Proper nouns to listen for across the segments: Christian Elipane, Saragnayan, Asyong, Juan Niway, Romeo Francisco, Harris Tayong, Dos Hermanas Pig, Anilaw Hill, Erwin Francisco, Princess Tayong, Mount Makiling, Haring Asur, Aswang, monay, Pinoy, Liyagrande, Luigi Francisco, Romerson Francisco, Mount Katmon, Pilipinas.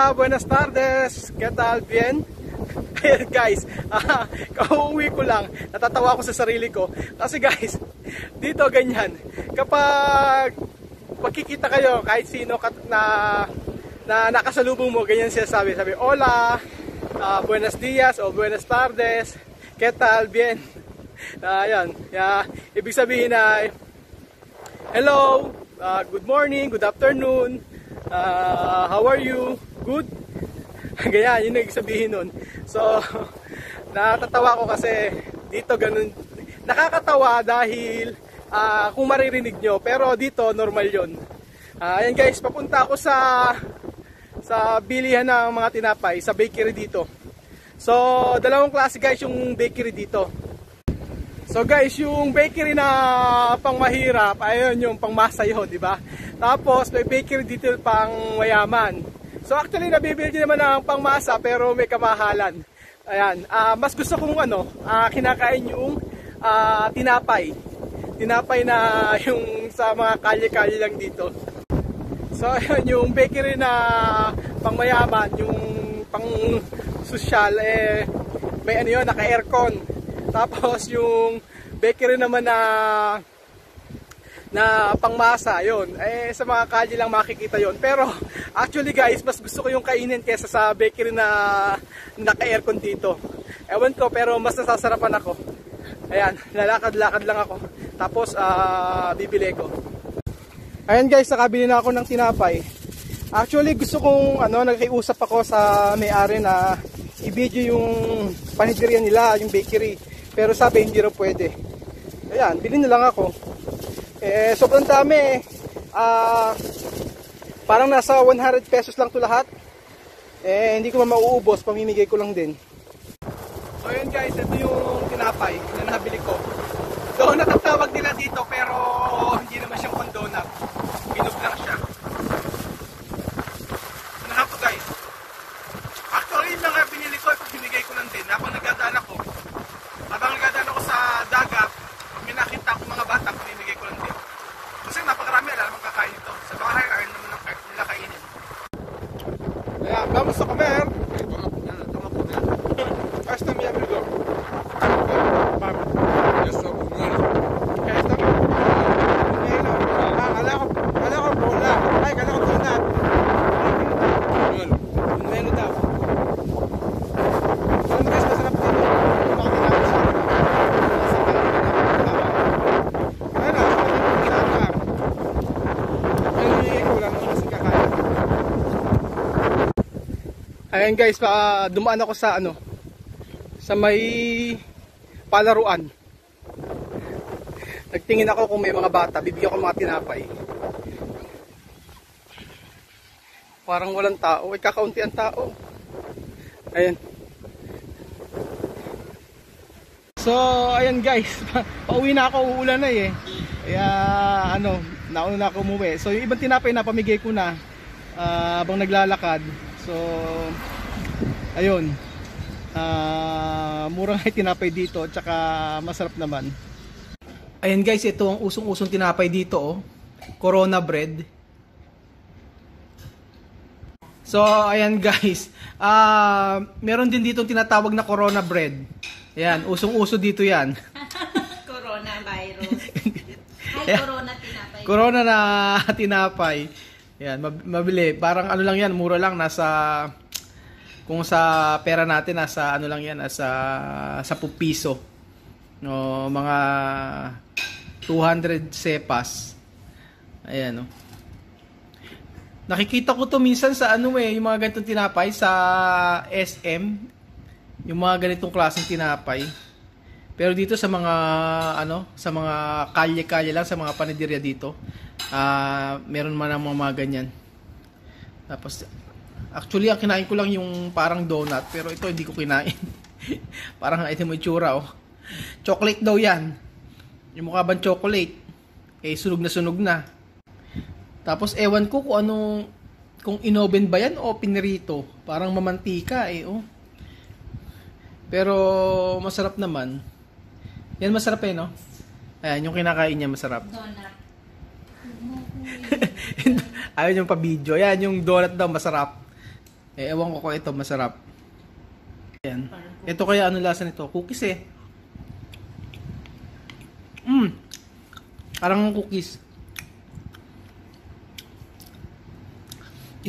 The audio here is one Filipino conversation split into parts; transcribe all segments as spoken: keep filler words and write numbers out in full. Hola, buenas tardes. ¿Qué tal? Bien? Ayan guys, ah, kauwi ko lang, natatawa ko sa sarili ko. Kasi guys, dito ganyan. Kapag makikita kayo kahit sino kat na, na nakasalubong mo, ganyan siya sabi. Sabi, hola, ah, buenos dias o buenas tardes. ¿Qué tal? Bien? Ah, ayan, yeah, ibig sabihin ay hello, uh, good morning, good afternoon, uh, how are you, good? Ganyan, yun yung sabihin nun. So, natatawa ko kasi dito ganun. Nakakatawa dahil uh, kung maririnig nyo, pero dito normal yun. Uh, ayan guys, papunta ako sa sa bilihan ng mga tinapay, sa bakery dito. So, dalawang klase guys yung bakery dito. So guys, yung bakery na pangmahirap, ayun yung pangmasayo, di ba? Tapos may bakery dito pangmayaman. So actually nabibili din naman ng pangmasa pero may kamahalan. Ayan, uh, mas gusto kong ano, uh, kinakain yung uh, tinapay. Tinapay na yung sa mga kalye-kalye lang dito. So ayun, yung bakery na pangmayaman, yung pang-sosyal, eh, may ano yun, naka-aircon. Tapos yung bakery naman na na pangmasa, yun, eh sa mga kalye lang makikita yon. Pero actually guys, mas gusto ko yung kainin kaysa sa bakery na naka-aircon dito. Ewan ko, pero mas nasasarapan ako. Ayan, lalakad-lakad lang ako. Tapos uh, bibili ko. Ayan guys, nakabili na ako ng tinapay. Actually gusto kong, ano, nagkiusap ako sa may-ari na i-video yung panitiriya nila, yung bakery. Pero sabi, hindi rin pwede. Ayan, bilhin na lang ako. Eh, sobrang dami eh. Uh, parang nasa one hundred pesos lang to lahat. Eh, hindi ko mauubos, pamimigay ko lang din. So yun guys, ito yung tinapay na nabili ko. Donut ang tawag nila dito, pero hindi naman siyang condonut. Binug lang siya. Nahan ko guys. Actually, yung mga binili ko, pamimigay ko lang din. Habang nagdadaan ako, habang nagdadaan ako sa dagat, may nakita ko mga bata, pamimigay ko lang din. Kasi napakarami, alam ang kakain ito. Sa bahay, ayaw naman ang nila kainin. Kaya, vamos a comer. Hasta mi abridor. Vamos. Yo soy un niño. Kaya, hasta mi abridor. Kala ko, kala ko po na. Ay, kala ko po na. Menu daw. Menu daw. Ayan guys, pa dumaan ako sa ano, sa may palaruan. Nagtingin ako kung may mga bata, bibigyan ko ng mga tinapay. Parang walang tao, ay kakaunti ang tao. Ayan. So, ayan guys, pauwi na ako, uulan na eh. Kaya ano, nauna na ako umuwi. So, yung ibang tinapay na pamigay ko na uh, habang naglalakad. So, ayun, uh, murang ay tinapay dito, tsaka masarap naman. Ayan guys, ito ang usong-usong tinapay dito, oh. Corona bread. So, ayan guys, uh, meron din dito ang tinatawag na Corona bread. Ayan, usong-uso dito yan. Corona virus. Ay, Corona tinapay. Corona na tinapay. Yan, mabili. Parang ano lang yan, mura lang. Nasa, kung sa pera natin, nasa ano lang yan, nasa sa pupiso. No, mga two hundred sepas. Ayan, no. Nakikita ko to minsan sa ano eh, yung mga ganitong tinapay, sa S M. Yung mga ganitong klaseng tinapay. Pero dito sa mga, ano, sa mga kalye-kalye lang, sa mga panadirya dito. Uh, meron man ang mga ganyan. Tapos actually ang kinain ko lang yung parang donut, pero ito hindi ko kinain. Parang ito mo itsura, oh. Chocolate daw yan. Yung mukha bang chocolate. Eh sunog na sunog na. Tapos ewan ko kung anong, kung inoven ba yan o pinirito. Parang mamantika eh, oh. Pero masarap naman. Yan masarap eh, no? Ayan, yung kinakain niya masarap. Donut. Ayun yung pa-video. Yan, yung donut daw, masarap. Eh, ewan ko ko ito, masarap. Ayan. Ito kaya ano lasa nito? Cookies eh. Mmm. Parang cookies.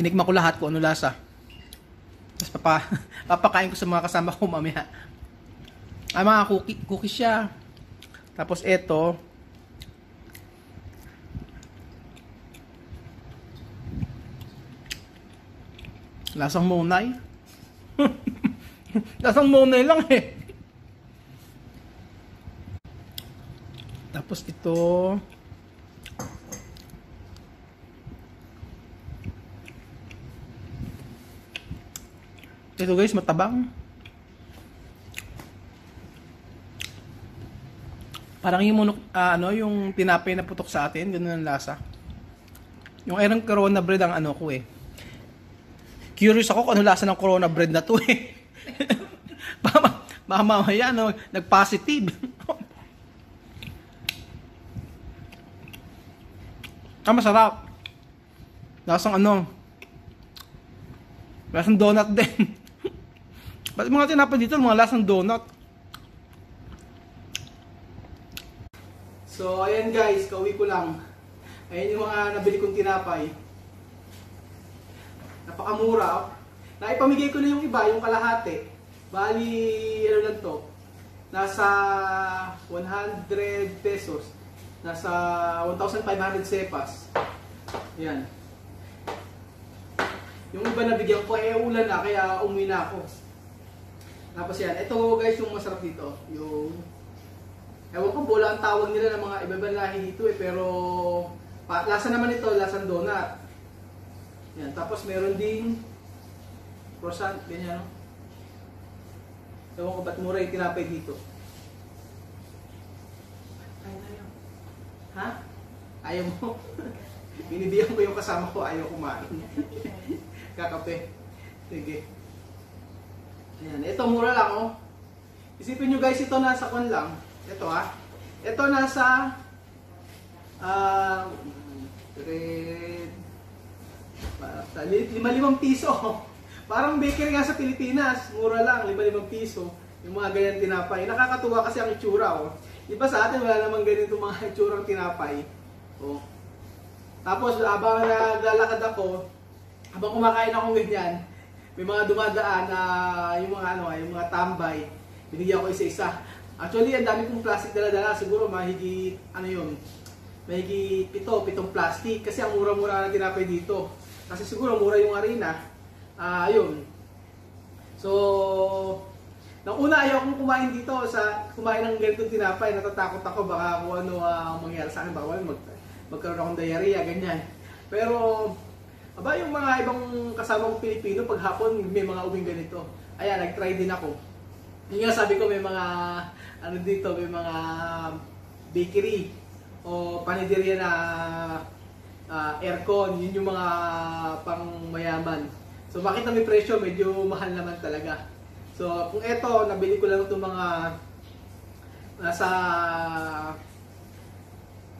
Inikma ko lahat kung ano lasa. Tapos papa, papakain ko sa mga kasama ko mamaya. Ah, mga cookie, cookies siya. Tapos ito. Lasang monay. Lasang monay lang eh. Tapos ito. Ito guys, matabang. Parang yung monok, uh, ano, yung tinapay na putok sa atin, ganun ang lasa. Yung erang Corona bread ang ano ko eh. Curious ako kung ano lasa ng Corona bread na to eh. Mamamaya, no? Nag-positive. Ah, masarap. Lasang ano? Lasang donut din. Ba't mga tinapay dito, mga lasang donut? So, ayan guys, kauwi ko lang. Ayan yung mga nabili kong tinapay. Napakamura, oh. Naipamigay ko na yung iba, yung kalahati. Bali, ano lang to? Nasa one hundred pesos. Nasa one thousand five hundred sepas. Ayan. Yung iba nabigyan ko, eh ulan na, kaya umuwi na ako. Tapos yan. Ito guys, yung masarap dito. Yung... Ewan ko, bola ang tawag nila ng mga iba-ibang lahi dito eh. Pero, pa, lasa naman ito, lasang donut. Yan, tapos meron ding croissant, ganyan, no? Ewan ko ba't mura yung tinapay dito. Ayaw na yun. Ha? Ayaw mo? Binibiyan ko yung kasama ko, ayaw kumain. Kakape. Sige. Ayan, ito mura lang, oh. Isipin nyo guys, ito nasa kon lang. Ito, ha? Ito nasa ah, uh, red sa lima limang piso. Parang bakery nga sa Pilipinas, mura lang, lima limang piso. Yung mga ganyan tinapay, nakakatuwa kasi ang itsura, oh. Iba sa atin wala namang ganito mga itsurang tinapay, oh. Tapos habang naglalakad ako, habang kumakain ako ganyan, may mga dumadaan na uh, yung mga ano, yung mga tambay, binigyan ko isa-isa. Actually, ang dami kong plastic dala-dala, siguro mahigit ano yun, mahigit pito, pitong plastic kasi ang mura-mura na tinapay dito. Kasi siguro mura yung harina. Ah, yun. So, nang una ayaw akong kumain dito sa kumain ng ganitong tinapay. Natatakot ako baka kung ano ang uh, mangyari sa akin. Bawal mag, magkaroon akong diarrhea, ganyan. Pero, aba yung mga ibang kasama kong Pilipino, pag hapon may mga uwing ganito. Ayan, nag-try din ako. Yung nga sabi ko may mga, ano dito, may mga bakery o paninderiya na Uh, aircon, yun yung mga pangmayaman. So bakit na may presyo, medyo mahal naman talaga. So kung eto, nabili ko lang itong mga nasa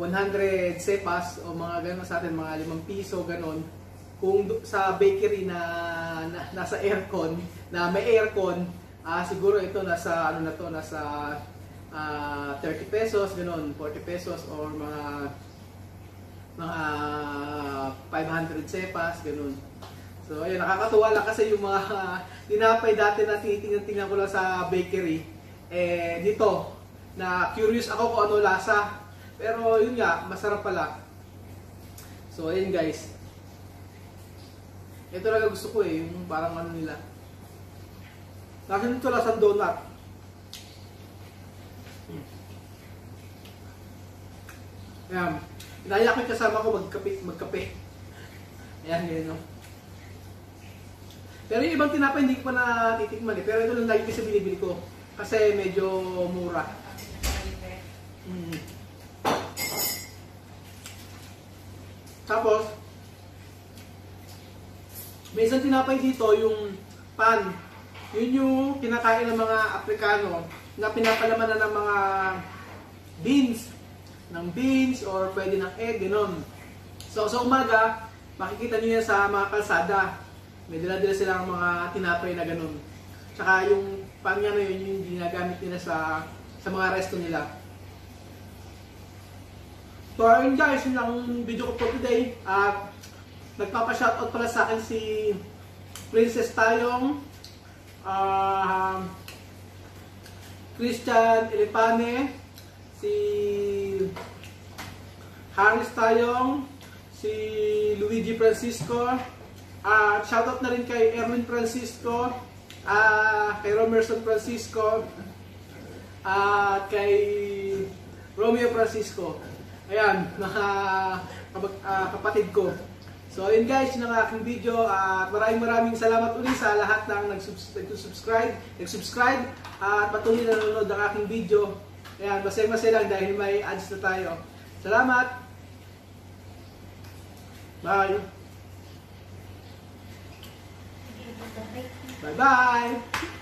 one hundred sepas o mga gano'n sa atin, mga limang piso, gano'n. Kung sa bakery na, na nasa aircon, na may aircon, uh, siguro ito nasa, ano na to, nasa uh, thirty pesos, gano'n, forty pesos or mga mga five hundred sepas, ganun. So, ayun, nakakatuwa lang kasi yung mga uh, tinapay dati na tinitingnan ko lang sa bakery. Eh, dito, na curious ako kung ano lasa. Pero, yun nga, masarap pala. So, ayun guys. Ito talaga gusto ko eh, yung parang ano nila. Lasa nito lasang donut. Ayan. Inaya ko yung kasama ko magkape, magkape. Ayan, yun, no? Pero yung ibang tinapay, hindi ko pa natitikman eh. Pero ito lang lagi ko sa binibili ko. Kasi medyo mura. Mm. Tapos, may isang tinapay dito, yung pan. Yun yung kinakain ng mga Afrikano na pinapalaman na ng mga beans. ng beans or pwede ng egg, gano'n. So, sa umaga, makikita nyo yan sa mga kalsada. May dala-dala silang mga tinapay na ganun. Tsaka yung pang ano yun, yung ginagamit nila sa, sa mga resto nila. So ayun guys, yun ang video ko po today. At nagpapa-shoutout pala sa akin si Princess Tayong, uh, Christian Elipane, si Harris Tayong, si Luigi Francisco, at uh, shoutout na rin kay Erwin Francisco, uh, kay Romerson Francisco, at uh, kay Romeo Francisco. Ayan, mga uh, kapatid ko. So ayun guys, yun ang aking video. At uh, maraming maraming salamat ulit sa lahat ng nag-subscribe, nag-subscribe at uh, patuloy na nanonood ng aking video. Ayan, masaya-masaya lang dahil may ads na tayo. Salamat! Bye! Bye-bye!